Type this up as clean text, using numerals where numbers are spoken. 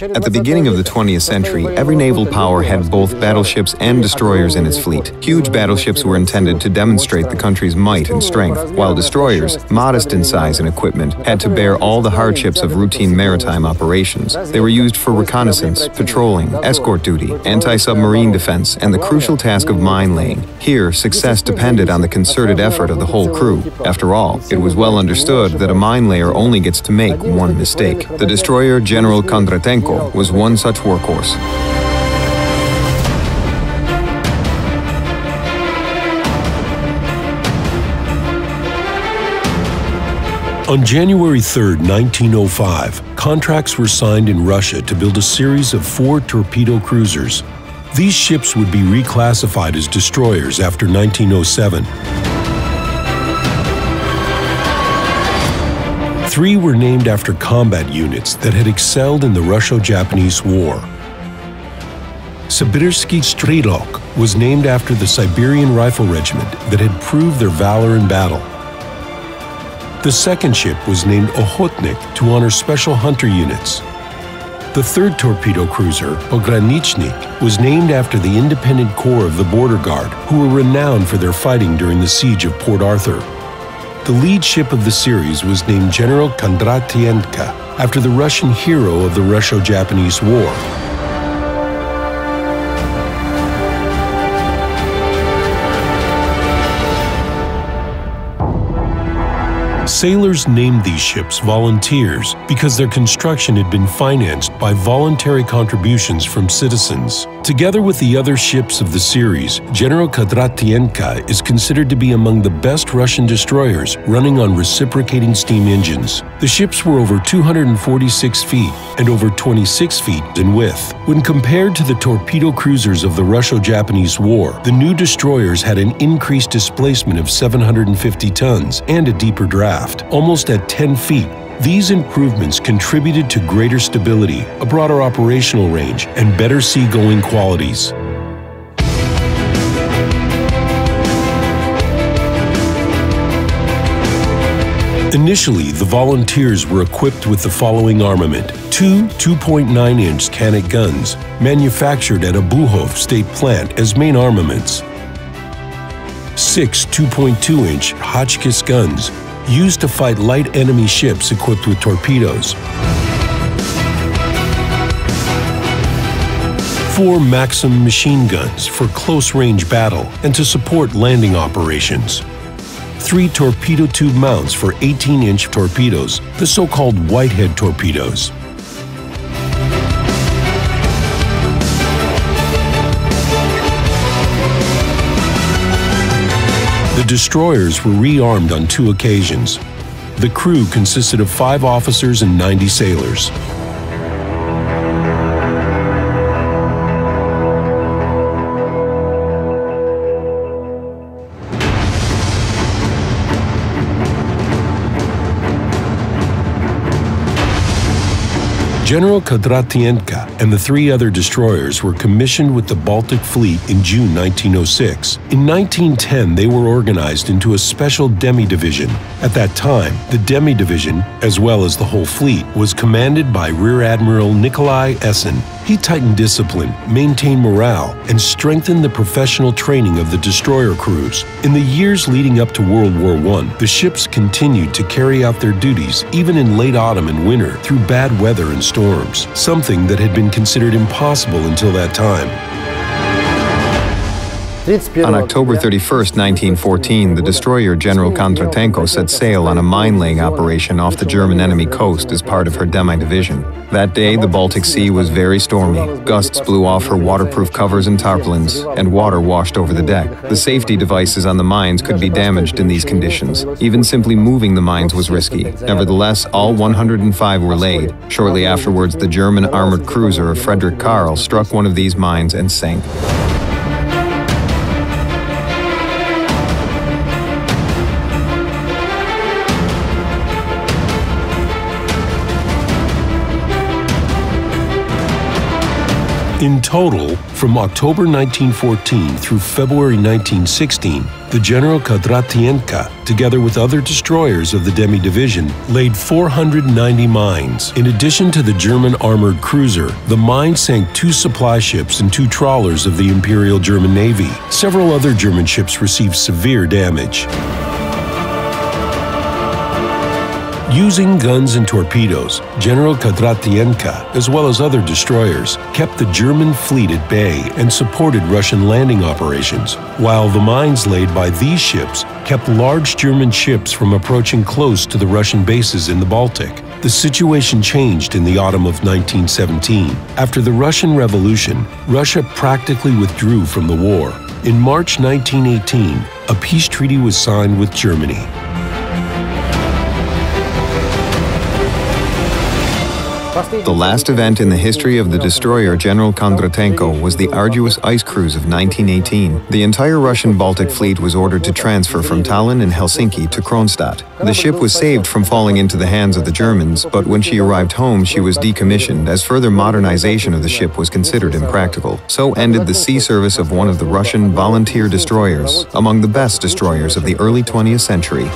At the beginning of the 20th century, every naval power had both battleships and destroyers in its fleet. Huge battleships were intended to demonstrate the country's might and strength, while destroyers, modest in size and equipment, had to bear all the hardships of routine maritime operations. They were used for reconnaissance, patrolling, escort duty, anti-submarine defense, and the crucial task of mine laying. Here, success depended on the concerted effort of the whole crew. After all, it was well understood that a mine layer only gets to make one mistake. The destroyer General Kondratenko was one such workhorse. On January 3, 1905, contracts were signed in Russia to build a series of 4 torpedo cruisers. These ships would be reclassified as destroyers after 1907. 3 were named after combat units that had excelled in the Russo-Japanese War. Sibirsky Strelok was named after the Siberian Rifle Regiment that had proved their valor in battle. The second ship was named Okhotnik to honor special hunter units. The third torpedo cruiser, Ogranichnik, was named after the independent corps of the Border Guard, who were renowned for their fighting during the Siege of Port Arthur. The lead ship of the series was named General Kondratenko, after the Russian hero of the Russo-Japanese War. Sailors named these ships volunteers because their construction had been financed by voluntary contributions from citizens. Together with the other ships of the series, General Kondratenko is considered to be among the best Russian destroyers running on reciprocating steam engines. The ships were over 246 feet and over 26 feet in width. When compared to the torpedo cruisers of the Russo-Japanese War, the new destroyers had an increased displacement of 750 tons and a deeper draft, almost at 10 feet. These improvements contributed to greater stability, a broader operational range, and better seagoing qualities. Initially, the volunteers were equipped with the following armament: 2 2.9-inch cannon guns, manufactured at Obukhov state plant as main armaments, 6 2.2-inch Hotchkiss guns, used to fight light enemy ships equipped with torpedoes, 4 Maxim machine guns for close-range battle and to support landing operations, 3 torpedo tube mounts for 18-inch torpedoes, the so-called Whitehead torpedoes, The destroyers were rearmed on 2 occasions. The crew consisted of 5 officers and 90 sailors. General Kondratenko and the 3 other destroyers were commissioned with the Baltic Fleet in June 1906. In 1910, they were organized into a special demi-division. At that time, the demi-division, as well as the whole fleet, was commanded by Rear Admiral Nikolai Essen. He tightened discipline, maintained morale, and strengthened the professional training of the destroyer crews. In the years leading up to World War I, the ships continued to carry out their duties, even in late autumn and winter, through bad weather and storms, something that had been considered impossible until that time. On October 31, 1914, the destroyer General Kondratenko set sail on a mine-laying operation off the German enemy coast as part of her demi-division. That day, the Baltic Sea was very stormy. Gusts blew off her waterproof covers and tarpaulins, and water washed over the deck. The safety devices on the mines could be damaged in these conditions. Even simply moving the mines was risky. Nevertheless, all 105 were laid. Shortly afterwards, the German armored cruiser of Friedrich Karl struck one of these mines and sank. In total, from October 1914 through February 1916, the General Kondratenko, together with other destroyers of the Demi Division, laid 490 mines. In addition to the German armored cruiser, the mine sank 2 supply ships and 2 trawlers of the Imperial German Navy. Several other German ships received severe damage. Using guns and torpedoes, General Kondratenko, as well as other destroyers, kept the German fleet at bay and supported Russian landing operations, while the mines laid by these ships kept large German ships from approaching close to the Russian bases in the Baltic. The situation changed in the autumn of 1917. After the Russian Revolution, Russia practically withdrew from the war. In March 1918, a peace treaty was signed with Germany. The last event in the history of the destroyer General Kondratenko was the arduous ice cruise of 1918. The entire Russian Baltic fleet was ordered to transfer from Tallinn and Helsinki to Kronstadt. The ship was saved from falling into the hands of the Germans, but when she arrived home she was decommissioned as further modernization of the ship was considered impractical. So ended the sea service of one of the Russian volunteer destroyers, among the best destroyers of the early 20th century.